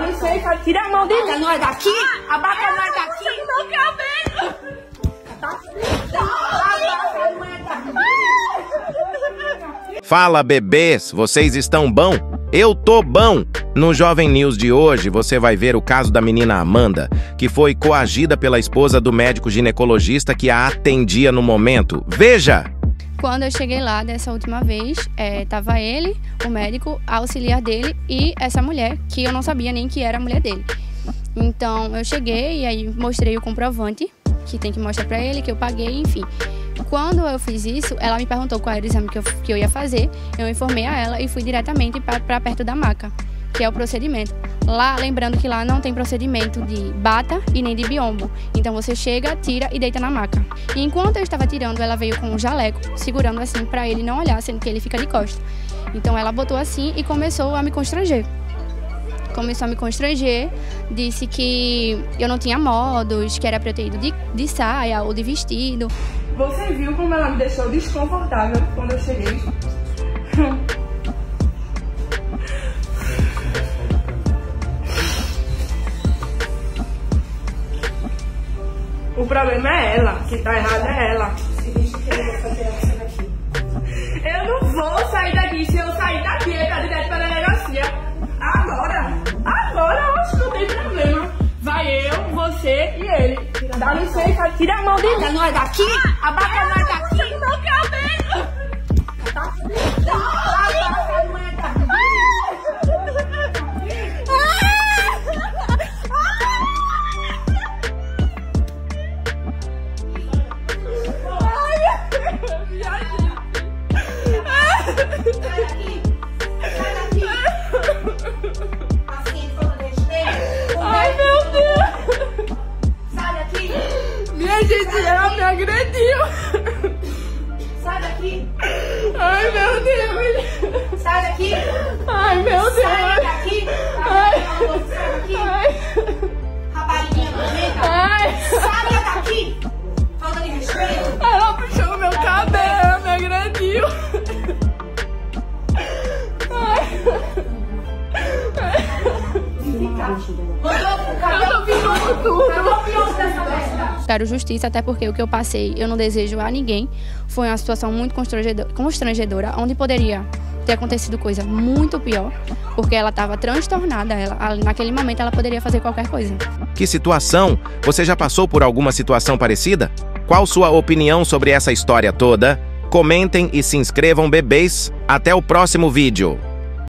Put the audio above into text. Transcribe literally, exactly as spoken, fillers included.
Licença, tira a mão dele. Abata nós daqui, abata nós daqui. Meu cabelo. Fala, bebês, vocês estão bom? Eu tô bom! No Jovem News de hoje, você vai ver o caso da menina Amanda, que foi coagida pela esposa do médico ginecologista que a atendia no momento. Veja! Quando eu cheguei lá dessa última vez, é, tava ele, o médico, a auxiliar dele e essa mulher, que eu não sabia nem que era a mulher dele. Então, eu cheguei e aí mostrei o comprovante, que tem que mostrar pra ele, que eu paguei, enfim. Quando eu fiz isso, ela me perguntou qual era o exame que eu, que eu ia fazer, eu informei a ela e fui diretamente para perto da maca, que é o procedimento. Lá, lembrando que lá não tem procedimento de bata e nem de biombo, então você chega, tira e deita na maca. E enquanto eu estava tirando, ela veio com um jaleco, segurando assim para ele não olhar, sendo que ele fica de costas. Então ela botou assim e começou a me constranger. Começou a me constranger, disse que eu não tinha modos, que era para eu ter ido de, de saia ou de vestido. Você viu como ela me deixou desconfortável quando eu cheguei? O problema é ela, que tá errada é ela. Eu não vou sair daqui, se eu sair daqui é pra direto para a delegacia. Agora, agora eu acho que não tem problema. Vai eu, você e ele. Dá licença, tira a mão dele. Abata nós daqui, abata nós daqui. Meu cabelo. Abata nós daqui. Sai daqui. Sai daqui. Assim, como despeito. Ai, meu Deus. Gente, ela me agrediu. Sai daqui. Ai, meu Deus. Sai daqui. Ai, meu Deus. Sai daqui. Ai, sai daqui. Rapariguinha nojenta. Ai. Sai daqui. Falta de respeito. Ela puxou meu cabelo, ela me agrediu. Ai. Eu tô ficando tudo. Quero justiça, até porque o que eu passei eu não desejo a ninguém. Foi uma situação muito constrangedora, onde poderia ter acontecido coisa muito pior, porque ela estava transtornada, ela, naquele momento ela poderia fazer qualquer coisa. Que situação? Você já passou por alguma situação parecida? Qual sua opinião sobre essa história toda? Comentem e se inscrevam, bebês. Até o próximo vídeo.